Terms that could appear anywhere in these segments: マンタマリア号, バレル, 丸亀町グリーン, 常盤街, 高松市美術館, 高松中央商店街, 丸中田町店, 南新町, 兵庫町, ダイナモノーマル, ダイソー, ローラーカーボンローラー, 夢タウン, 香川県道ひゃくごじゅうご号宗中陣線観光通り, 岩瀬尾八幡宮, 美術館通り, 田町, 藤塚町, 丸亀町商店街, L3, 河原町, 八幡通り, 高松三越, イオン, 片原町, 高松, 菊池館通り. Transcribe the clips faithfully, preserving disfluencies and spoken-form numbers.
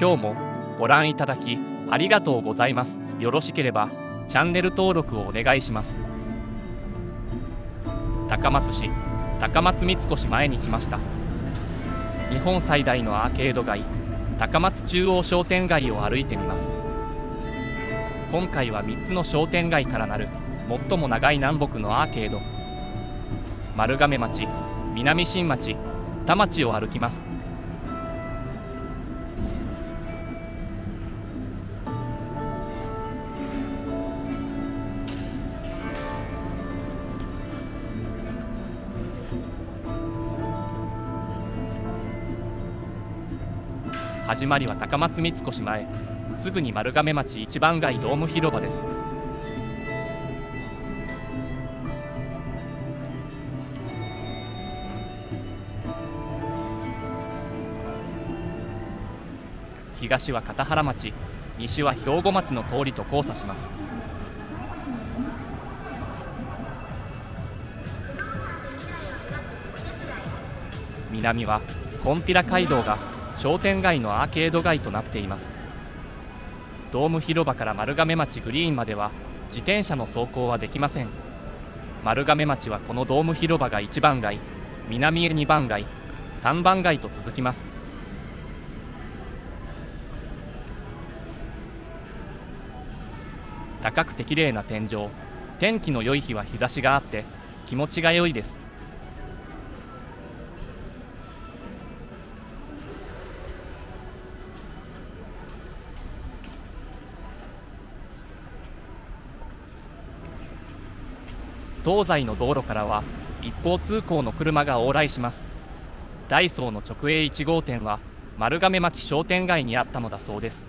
今日もご覧いただきありがとうございます。よろしければチャンネル登録をお願いします。高松市高松三越前に来ました。日本最大のアーケード街、高松中央商店街を歩いてみます。今回はみっつの商店街からなる最も長い南北のアーケード、丸亀町、南新町、田町を歩きます。始まりは高松三越前、すぐに丸亀町一番街ドーム広場です。東は片原町、西は兵庫町の通りと交差します。南はこんぴら街道が商店街のアーケード街となっています。ドーム広場から丸亀町グリーンまでは自転車の走行はできません。丸亀町はこのドーム広場がいちばん街、南へにばん街、さんばん街と続きます。高くて綺麗な天井、天気の良い日は日差しがあって気持ちが良いです。東西の道路からは一方通行の車が往来します。ダイソーの直営いちごうてんは丸亀町商店街にあったのだそうです。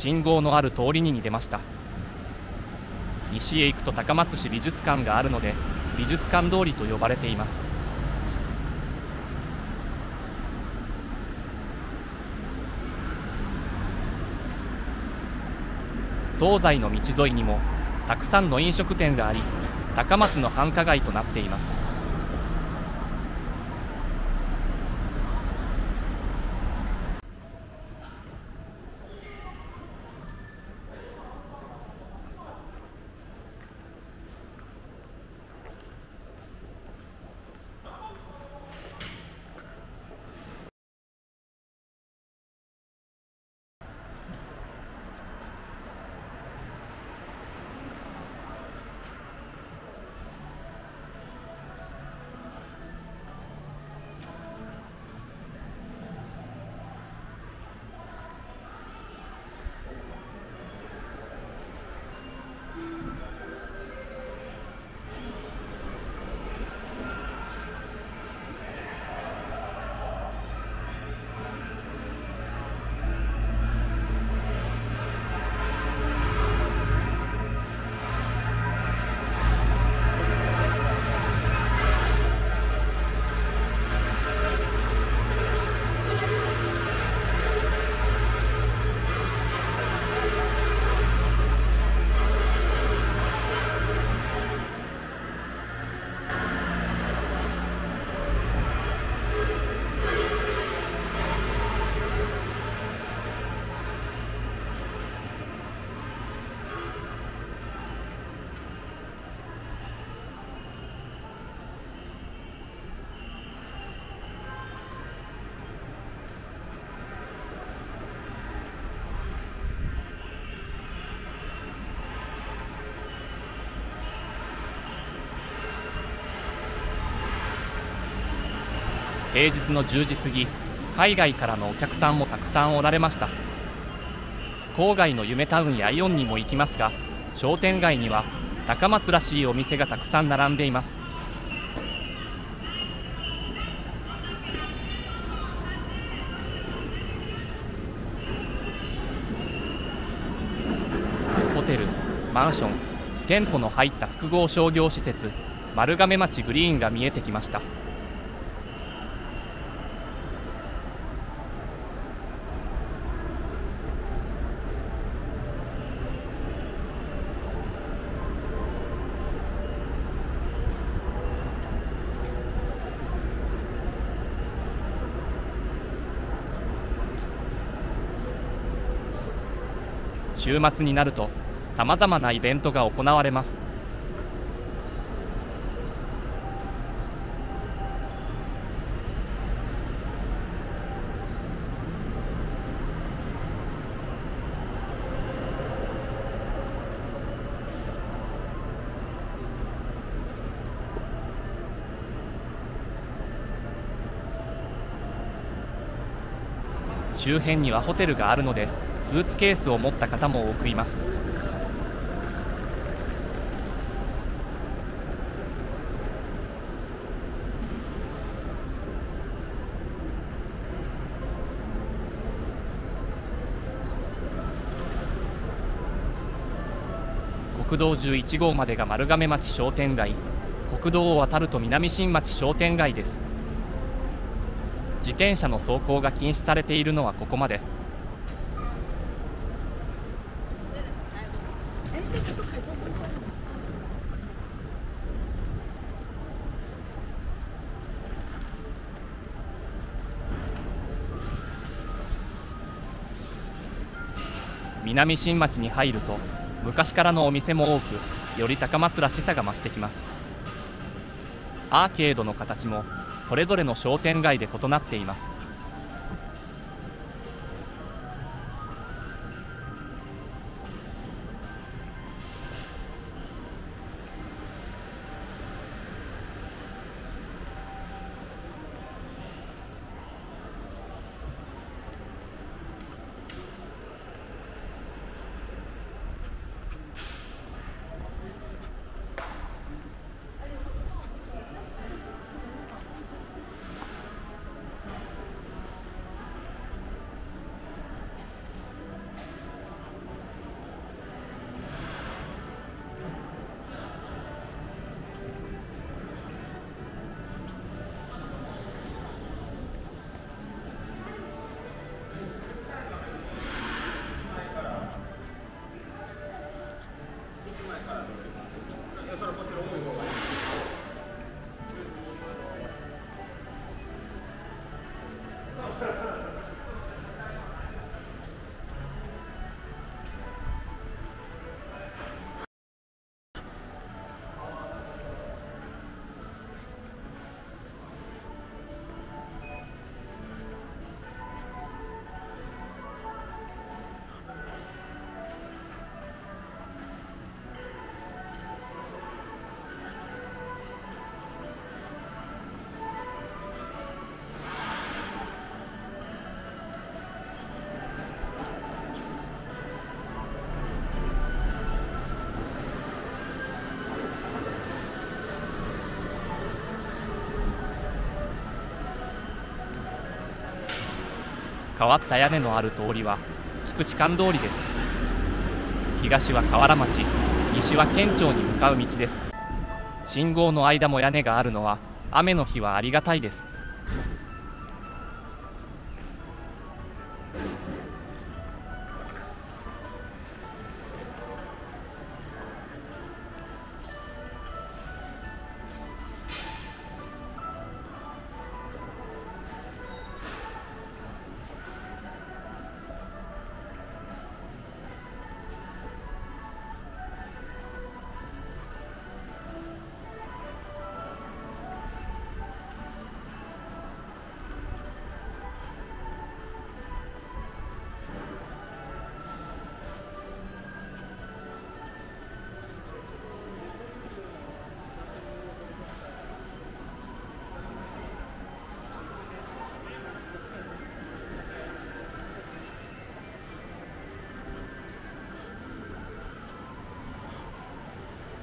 信号のある通りに出ました。西へ行くと高松市美術館があるので、美術館通りと呼ばれています。東西の道沿いにもたくさんの飲食店があり、高松の繁華街となっています。平日のじゅうじ過ぎ、海外からのお客さんもたくさんおられました。郊外の夢タウンやイオンにも行きますが、商店街には高松らしいお店がたくさん並んでいます。ホテル、マンション、店舗の入った複合商業施設、丸亀町グリーンが見えてきました。週末になるとさまざまなイベントが行われます。周辺にはホテルがあるので、スーツケースを持った方も多くいます。国道じゅういち号までが丸亀町商店街、国道を渡ると南新町商店街です。自転車の走行が禁止されているのはここまで。南新町に入ると昔からのお店も多く、より高松らしさが増してきます。アーケードの形もそれぞれの商店街で異なっています。変わった屋根のある通りは菊池館通りです。東は河原町、西は県庁に向かう道です。信号の間も屋根があるのは雨の日はありがたいです。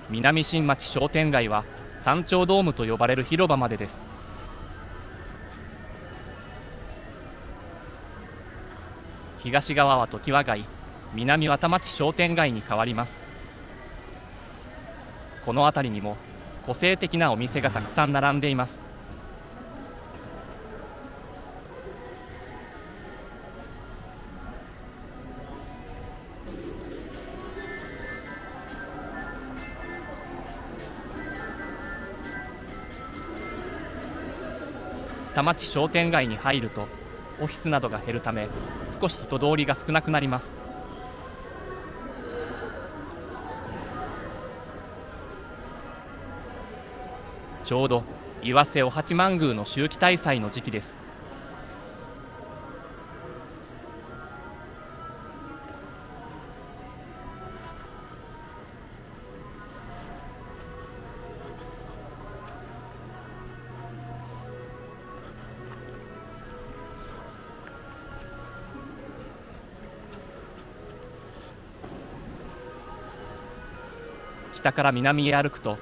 南新町商店街は山頂ドームと呼ばれる広場までです。東側は常盤街、南和田町商店街に変わります。この辺りにも個性的なお店がたくさん並んでいます。田町商店街に入るとオフィスなどが減るため少し人通りが少なくなります。ちょうど岩瀬お八幡宮の秋季大祭の時期です。北から南へ歩くと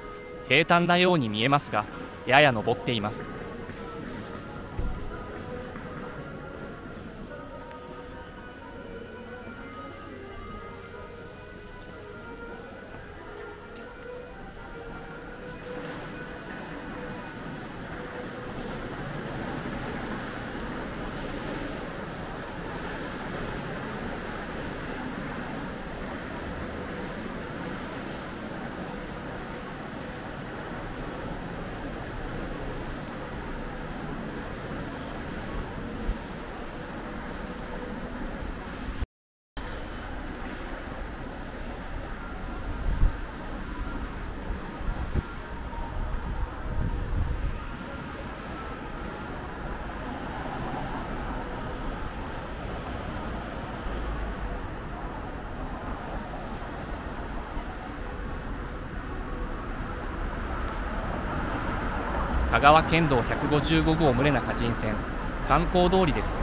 平坦なように見えますが、やや登っています。香川県道ひゃくごじゅうご号宗中陣線観光通りです。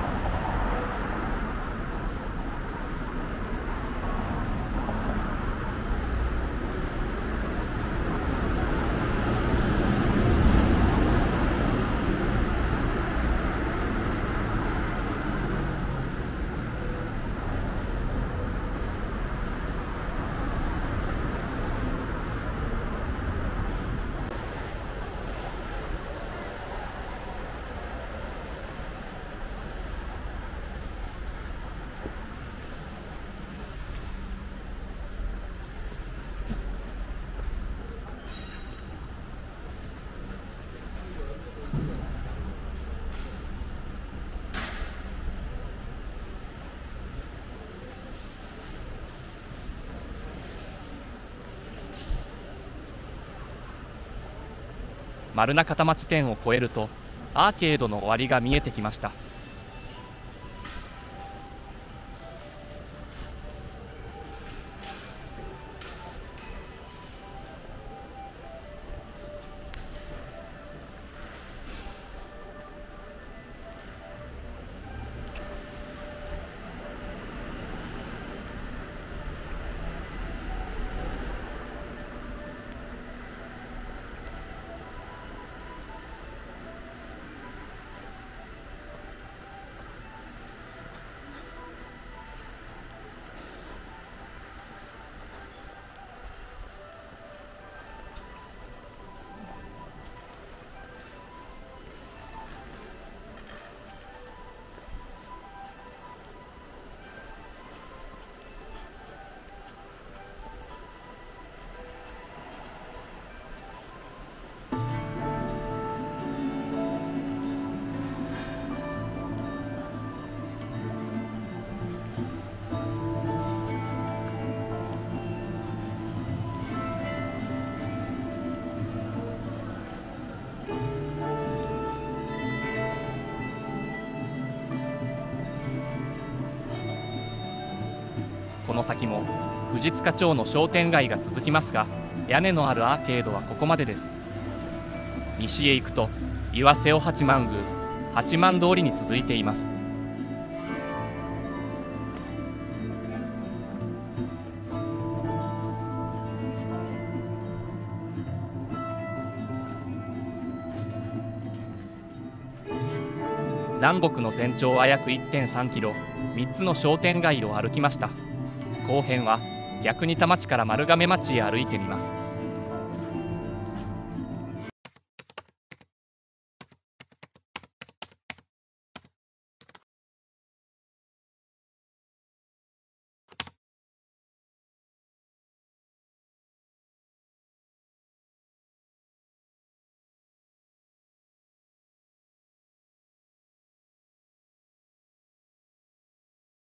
丸中田町店を越えるとアーケードの終わりが見えてきました。この先も藤塚町の商店街が続きますが、屋根のあるアーケードはここまでです。西へ行くと岩瀬尾八幡宮、八幡通りに続いています。南国の全長は約 いってんさんキロ、みっつの商店街を歩きました。後編は逆に田町から丸亀町へ歩いてみます。